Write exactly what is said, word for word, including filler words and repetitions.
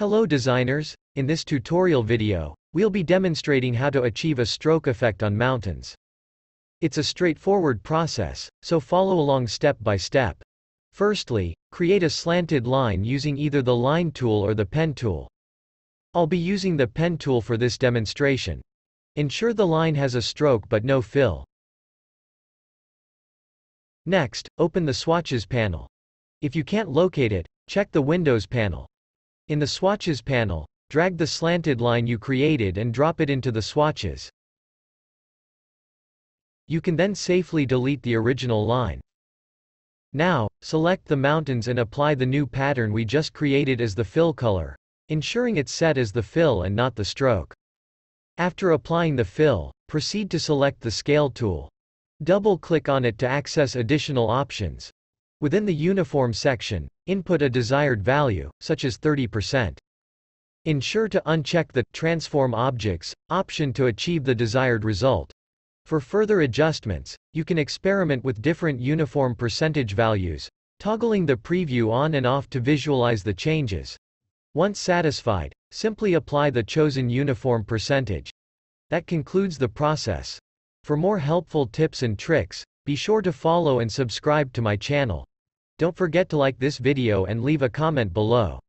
Hello designers! In this tutorial video, we'll be demonstrating how to achieve a stroke effect on mountains. It's a straightforward process, so follow along step by step. Firstly, create a slanted line using either the line tool or the pen tool. I'll be using the pen tool for this demonstration. Ensure the line has a stroke but no fill. Next, open the Swatches panel. If you can't locate it, check the Windows panel. In the Swatches panel, drag the slanted line you created and drop it into the swatches. You can then safely delete the original line. Now, select the mountains and apply the new pattern we just created as the fill color, ensuring it's set as the fill and not the stroke. After applying the fill, proceed to select the Scale tool. Double-click on it to access additional options. Within the Uniform section, input a desired value, such as thirty percent. Ensure to uncheck the Transform Objects option to achieve the desired result. For further adjustments, you can experiment with different uniform percentage values, toggling the preview on and off to visualize the changes. Once satisfied, simply apply the chosen uniform percentage. That concludes the process. For more helpful tips and tricks, be sure to follow and subscribe to my channel. Don't forget to like this video and leave a comment below.